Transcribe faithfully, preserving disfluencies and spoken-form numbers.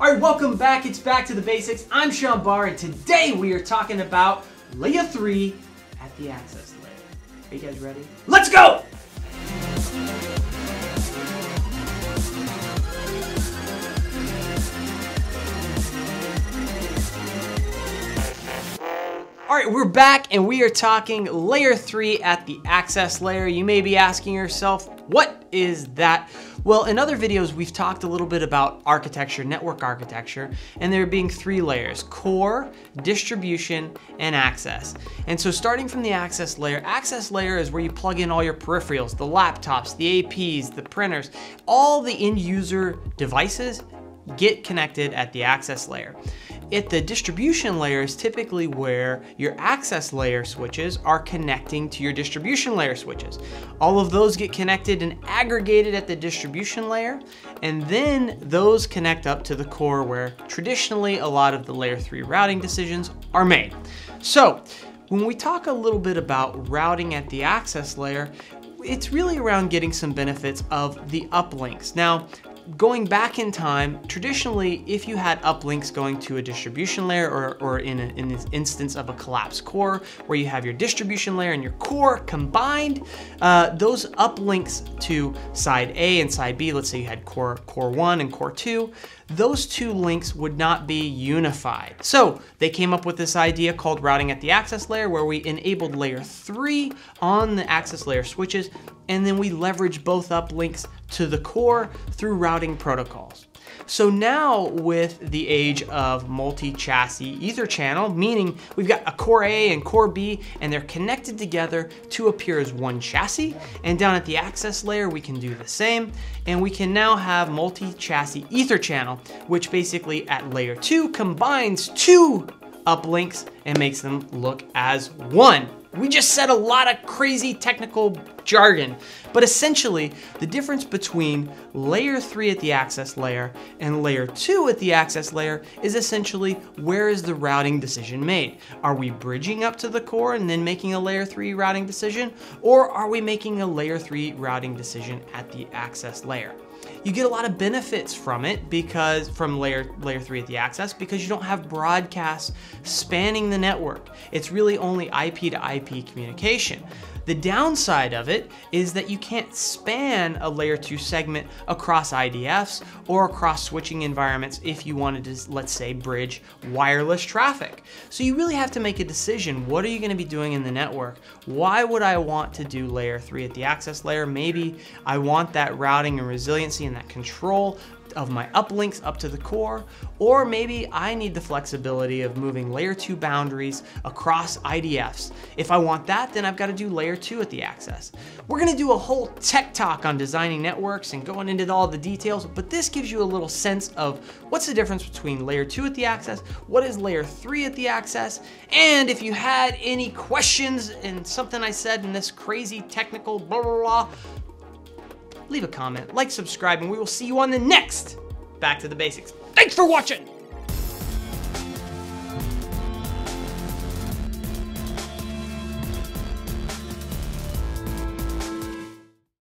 All right, welcome back. It's Back to the Basics. I'm Sean Barr, and today we are talking about layer three at the access layer. Are you guys ready? Let's go! All right, we're back and we are talking layer three at the access layer. You may be asking yourself, what is that? Well, in other videos, we've talked a little bit about architecture, network architecture, and there being three layers: core, distribution, and access. And so starting from the access layer, access layer is where you plug in all your peripherals, the laptops, the A Ps, the printers, all the end user devices get connected at the access layer. At the distribution layer is typically where your access layer switches are connecting to your distribution layer switches. All of those get connected and aggregated at the distribution layer, and then those connect up to the core where traditionally a lot of the layer three routing decisions are made. So when we talk a little bit about routing at the access layer, it's really around getting some benefits of the uplinks. Now, going back in time, traditionally, if you had uplinks going to a distribution layer or, or in, a, in this instance of a collapsed core where you have your distribution layer and your core combined, uh, those uplinks to side A and side B, let's say you had core, core one and core two, those two links would not be unified. So they came up with this idea called routing at the access layer where we enabled layer three on the access layer switches, and then we leverage both uplinks to the core through routing protocols. So now with the age of multi-chassis ether channel, meaning we've got a core A and core B, and they're connected together to appear as one chassis. And down at the access layer, we can do the same. And we can now have multi-chassis ether channel, which basically at layer two combines two uplinks and makes them look as one. We just said a lot of crazy technical jargon, but essentially the difference between layer three at the access layer and layer two at the access layer is essentially where is the routing decision made? Are we bridging up to the core and then making a layer three routing decision, or are we making a layer three routing decision at the access layer? You get a lot of benefits from it because from layer layer three at the access because you don't have broadcasts spanning the network. It's really only I P to I P communication. The downside of it is that you can't span a layer two segment across I D Fs or across switching environments if you wanted to, let's say, bridge wireless traffic. So you really have to make a decision. What are you going to be doing in the network? Why would I want to do layer three at the access layer? Maybe I want that routing and resiliency and that control of my uplinks up to the core, or maybe I need the flexibility of moving layer two boundaries across I D Fs. If I want that, then I've got to do layer two at the access. We're going to do a whole tech talk on designing networks and going into all the details, but this gives you a little sense of what's the difference between layer two at the access, what is layer three at the access, and if you had any questions and something I said in this crazy technical blah, blah, blah, leave a comment, like, subscribe, and we will see you on the next Back to the Basics. Thanks for watching.